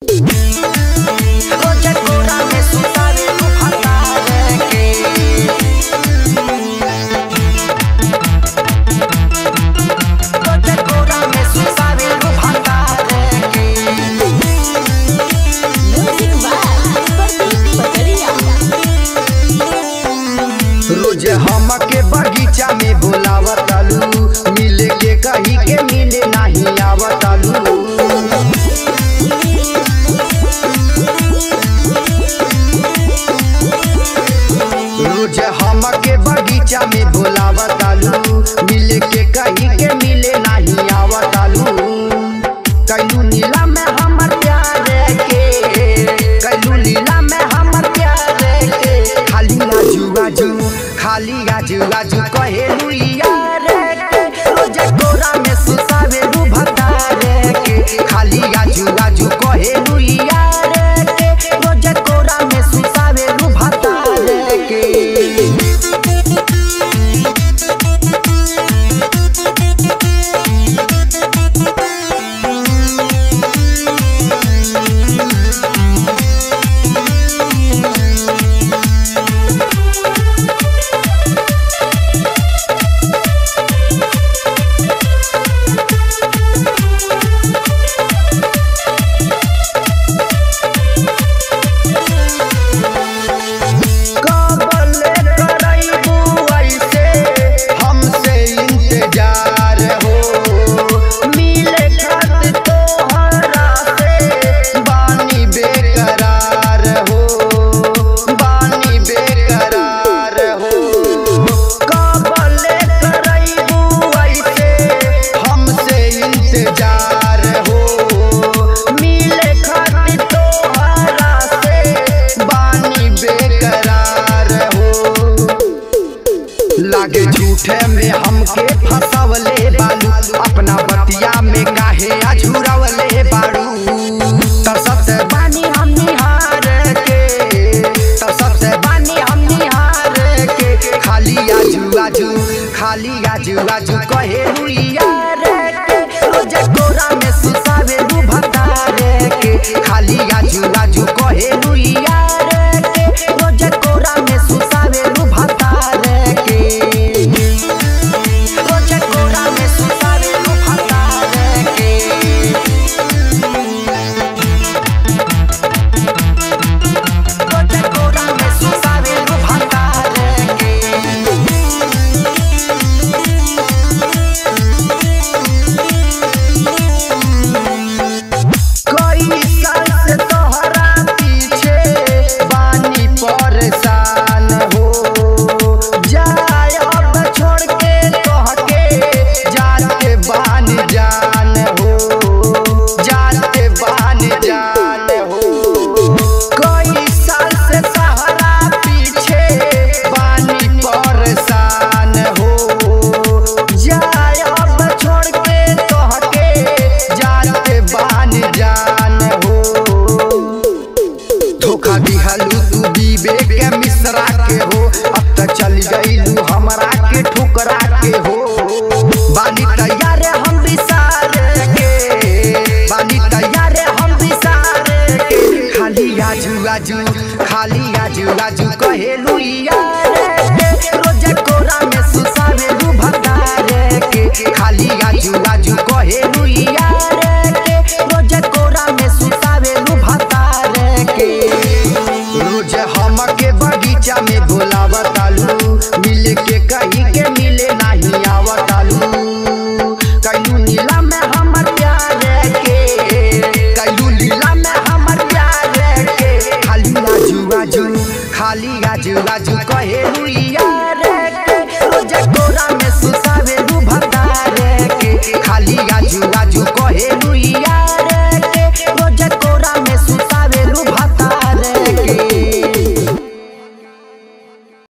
रोज हमके बगीचा में बुलावतालू, मिले के कहीं के मिले नहीं आवतालू। रोज हमके बगीचा में बुलावतालू, मिले के कहीं के मिले नहीं आवतालू। कैलू नीला में हमर प्यार के, कैलू नीला में हमर प्यार के, खाली आजू आजू खाली गाजू गाजू कहेलू यार के। रोज कोरा में सुसावे रू भतार के, खाली गाजू गाजू कहेलू यार के। रोज कोरा में सुसावे रू भतार के। लागे झूठे में हमके फंसावले बालू, अपना बतिया में काहे अझुरावले बारू। तरसत बानी हम निहार के, तरसत बानी हम निहार के, खाली आजू आजू खाली आजू आजू कहेलू यार के। रोज कोरा में सुसावे रू भतार के, खाली आजू आजू कहेलू यार के। रोज कोरा में सुसावे रू भतार के। खाली आजू आजू कहेलू यार के। रोज कोरा में सुसावे रू भतार के, खाली आजू आजू कहेलू यार के। रोज कोरा में सुसावे रू भतार के। रोज हमके बगीचा में बुलावतालू, मिले के कहीं के मिले नहीं आवतालू। कैलू नीला में हमर प्यार के, कैलू नीला में हमर प्यार के, खाली आजू आजू खाली आजू आजू कहेलू यार के। रोज कोरा में सुसावे रू भतार के, खाली आजू आजू कहेलू।